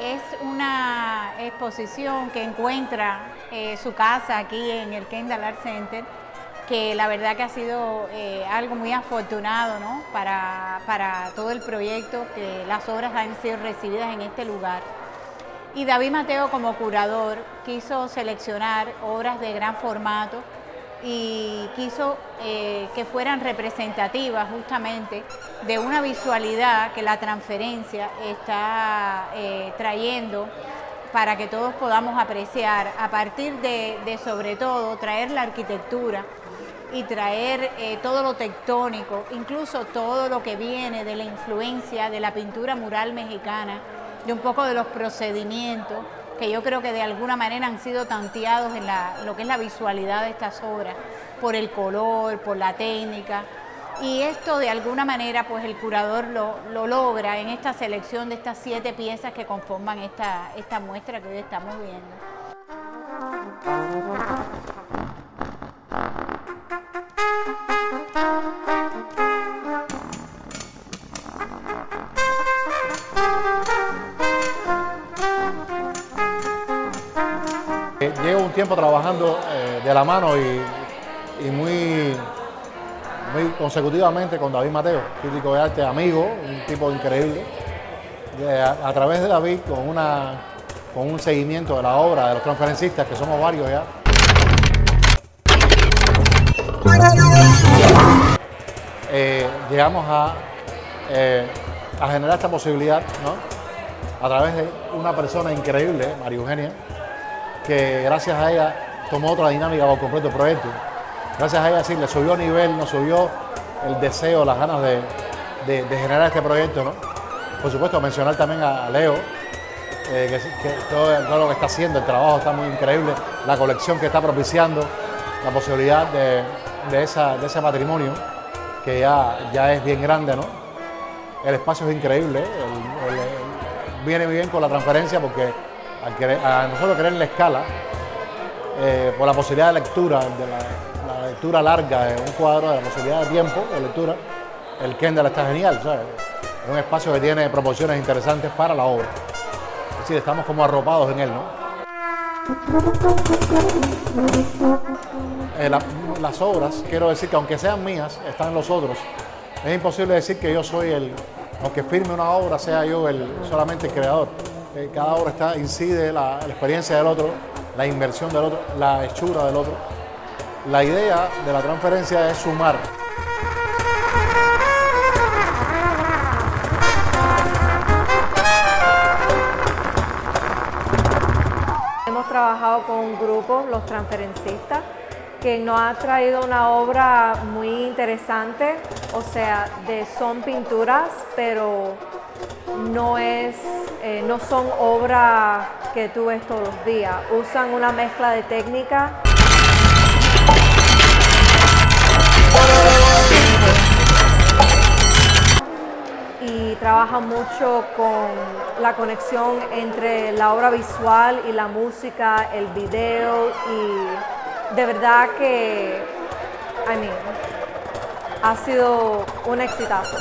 es una exposición que encuentra su casa aquí en el Kendall Art Center, que la verdad que ha sido algo muy afortunado, ¿no? para todo el proyecto, que las obras han sido recibidas en este lugar. Y David Mateo, como curador, quiso seleccionar obras de gran formato y quiso que fueran representativas justamente de una visualidad que la transferencia está trayendo para que todos podamos apreciar, a partir de sobre todo traer la arquitectura y traer todo lo tectónico, incluso todo lo que viene de la influencia de la pintura mural mexicana, de un poco de los procedimientos que yo creo que de alguna manera han sido tanteados en lo que es la visualidad de estas obras, por el color, por la técnica, y esto de alguna manera pues el curador lo logra en esta selección de estas 7 piezas que conforman esta muestra que hoy estamos viendo. Llevo un tiempo trabajando de la mano y muy consecutivamente con David Mateo, crítico de arte, amigo, un tipo increíble. A través de David, con un seguimiento de la obra de los transferencistas, que somos varios ya. Llegamos a generar esta posibilidad, ¿no? A través de una persona increíble, María Eugenia, que gracias a ella tomó otra dinámica por completo el proyecto. Gracias a ella sí le subió nivel, nos subió el deseo, las ganas de generar este proyecto, ¿no? Por supuesto, mencionar también a Leo, que todo lo que está haciendo, el trabajo está muy increíble, la colección que está propiciando, la posibilidad de ese patrimonio, que ya es bien grande, ¿no? El espacio es increíble, viene bien con la transferencia porque a nosotros querer la escala, por la posibilidad de lectura, de la lectura larga de un cuadro, de la posibilidad de tiempo de lectura, el Kendall está genial, ¿sabes? Es un espacio que tiene proporciones interesantes para la obra. Es decir, estamos como arropados en él, ¿no? Las obras, quiero decir que aunque sean mías, están los otros. Es imposible decir que yo soy aunque firme una obra, sea yo solamente el creador. Cada obra incide la experiencia del otro, la inversión del otro, la hechura del otro. La idea de la transferencia es sumar. Hemos trabajado con un grupo, Los Transferencistas, que nos ha traído una obra muy interesante, o sea, son pinturas, pero no son obras que tú ves todos los días, usan una mezcla de técnicas. Y trabajan mucho con la conexión entre la obra visual y la música, el video, y de verdad que, ha sido un exitazo.